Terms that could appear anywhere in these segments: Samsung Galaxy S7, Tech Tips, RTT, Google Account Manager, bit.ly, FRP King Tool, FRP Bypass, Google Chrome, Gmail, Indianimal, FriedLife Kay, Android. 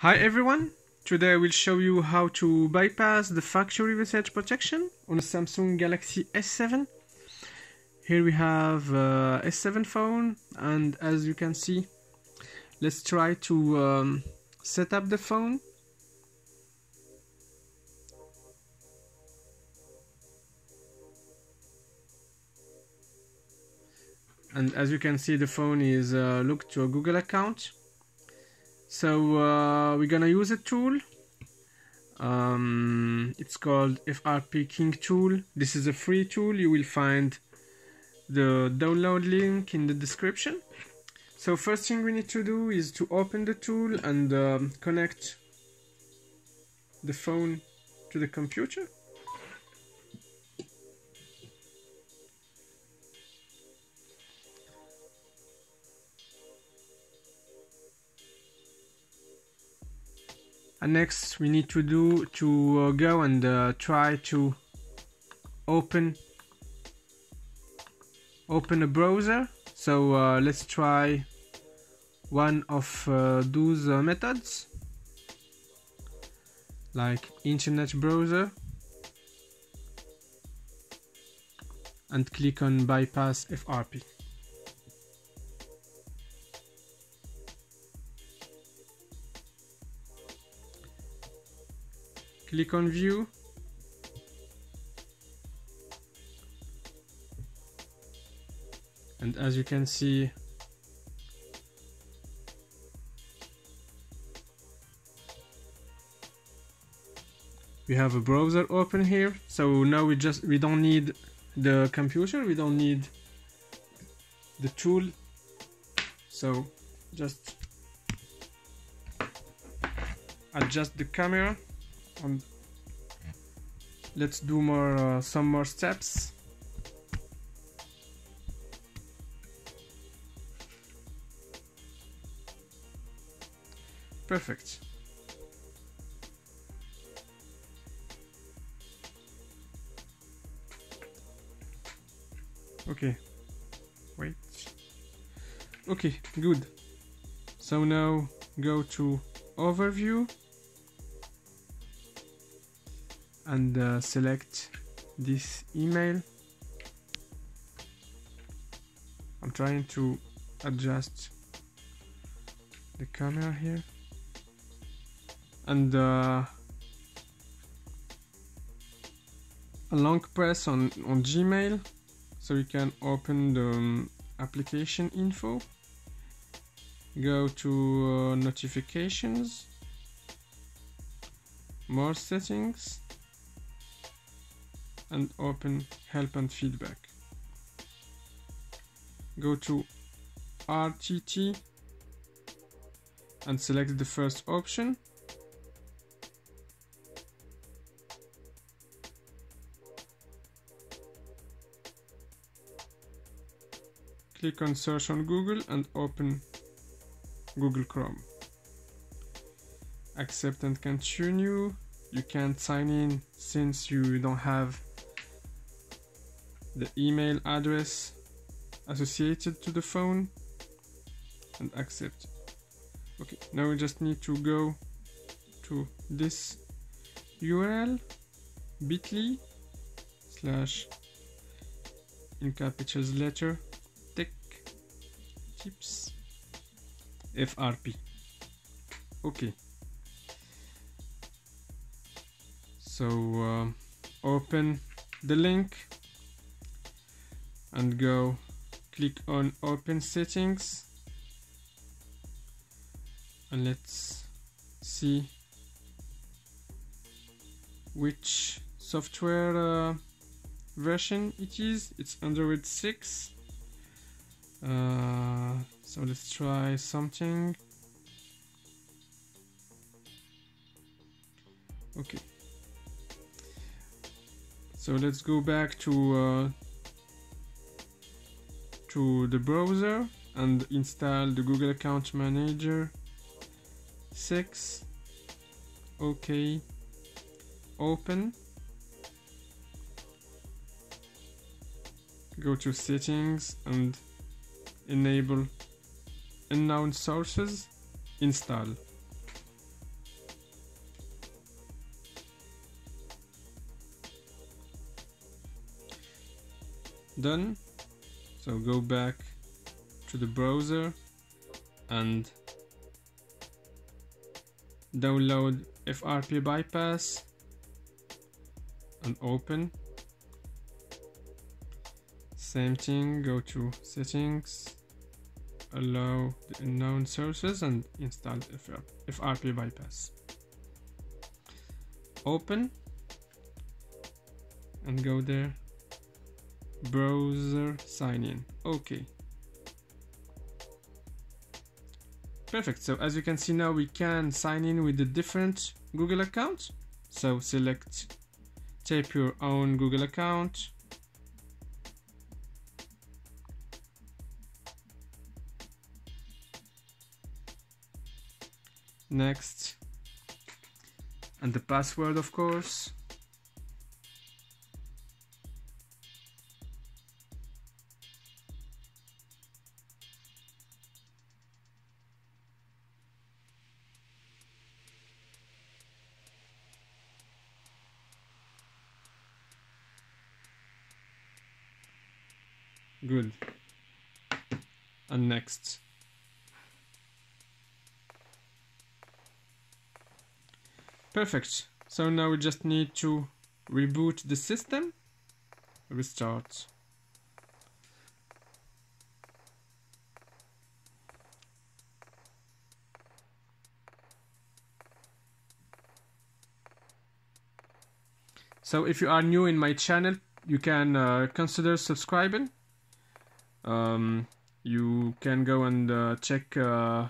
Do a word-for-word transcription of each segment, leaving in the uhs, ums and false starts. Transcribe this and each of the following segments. Hi everyone, today I will show you how to bypass the factory message protection on a Samsung Galaxy S seven. Here we have a S seven phone, and as you can see, let's try to um, set up the phone. And as you can see, the phone is uh, looked to a Google account. So uh, we're gonna use a tool, um, it's called F R P King Tool. This is a free tool, you will find the download link in the description. So first thing we need to do is to open the tool and um, connect the phone to the computer. And next we need to do to uh, go and uh, try to open open a browser. So uh, let's try one of uh, those uh, methods, like internet browser, and click on bypass F R P. Click on view, and as you can see, we have a browser open here. So now we just we don't need the computer, we don't need the tool, so just adjust the camera. And let's do more uh, some more steps. Perfect. Okay, wait. Okay, good. So now go to overview and uh, select this email. I'm trying to adjust the camera here, and uh, a long press on, on Gmail, so you can open the um, application info, go to uh, notifications, more settings, and open help and feedback. Go to R T T and select the first option. Click on search on Google and open Google Chrome. Accept and continue. You can't sign in since you don't have the email address associated to the phone, and accept. Okay, now we just need to go to this U R L, bit.ly slash in capitals letter tech tips F R P. Okay, so um, open the link and go click on open settings, and let's see which software uh, version it is. It's Android six, uh, so let's try something. Okay, so let's go back to uh, to the browser and install the Google Account Manager six. Okay, open, go to settings and enable unknown sources, install. done. So go back to the browser and download F R P Bypass and open. Same thing, go to settings, allow the unknown sources and install F R P Bypass. Open and go there, browser sign in. Okay, perfect. So as you can see now, we can sign in with the different Google accounts. So select, type your own Google account. Next, and the password, of course. Good. And next. Perfect. So now we just need to reboot the system. Restart. So if you are new in my channel, you can uh, consider subscribing. Um, you can go and uh, check uh,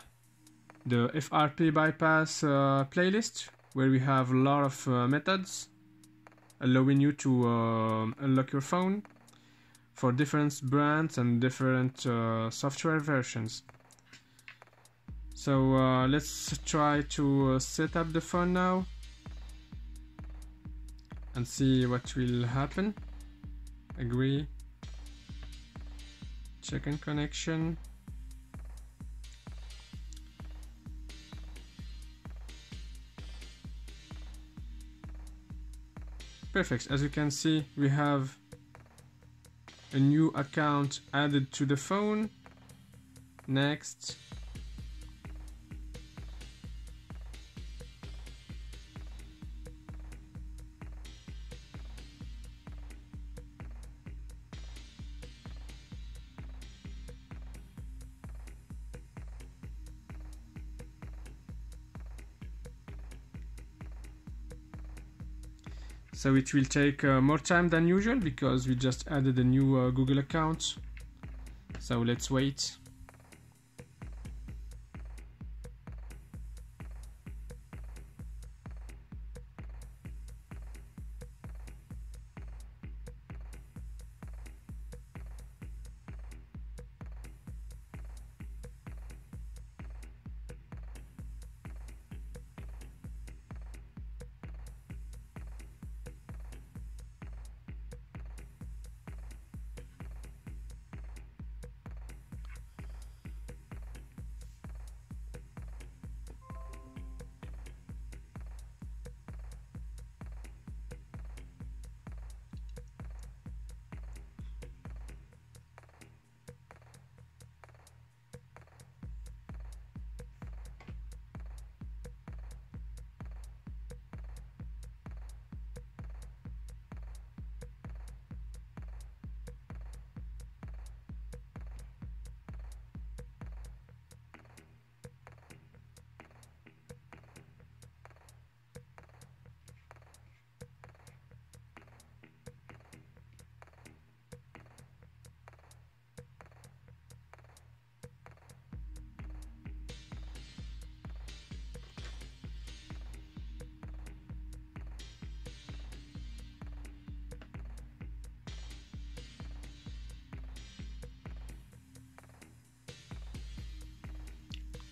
the F R P Bypass uh, playlist, where we have a lot of uh, methods allowing you to uh, unlock your phone for different brands and different uh, software versions. So uh, let's try to uh, set up the phone now and see what will happen. Agree. Second connection. Perfect. As you can see, we have a new account added to the phone. Next. So it will take uh, more time than usual because we just added a new uh, Google account. So let's wait.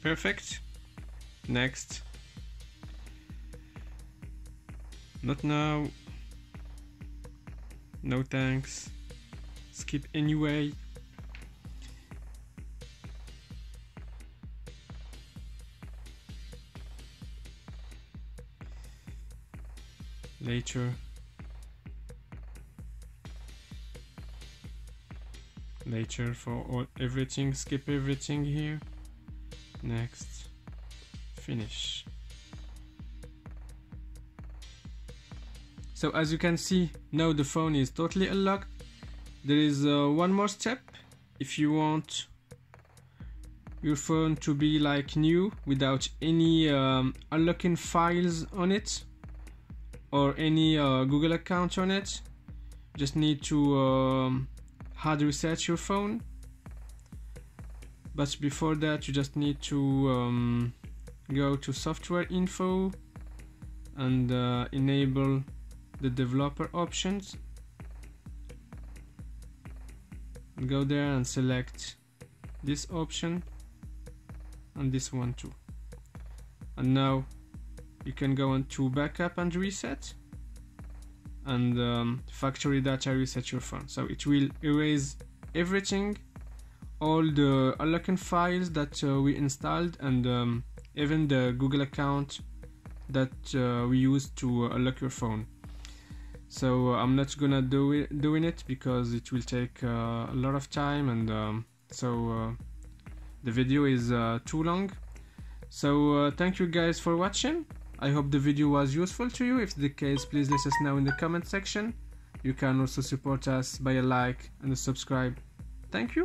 Perfect. Next. Not now. No thanks. Skip anyway. Later. later for all everything, skip everything here. Next, finish. So as you can see, now the phone is totally unlocked. There is uh, one more step. If you want your phone to be like new without any um, unlocking files on it or any uh, Google account on it, just need to um, hard reset your phone. But before that, you just need to um, go to software info and uh, enable the developer options. Go there and select this option and this one too, and now you can go on to backup and reset and um, factory data reset your phone. So it will erase everything, all the unlocking files that uh, we installed, and um, even the Google account that uh, we used to uh, unlock your phone. So uh, I'm not gonna do it, doing it because it will take uh, a lot of time, and um, so uh, the video is uh, too long. So uh, thank you guys for watching. I hope the video was useful to you. If the case, please let us know in the comment section. You can also support us by a like and a subscribe. Thank you,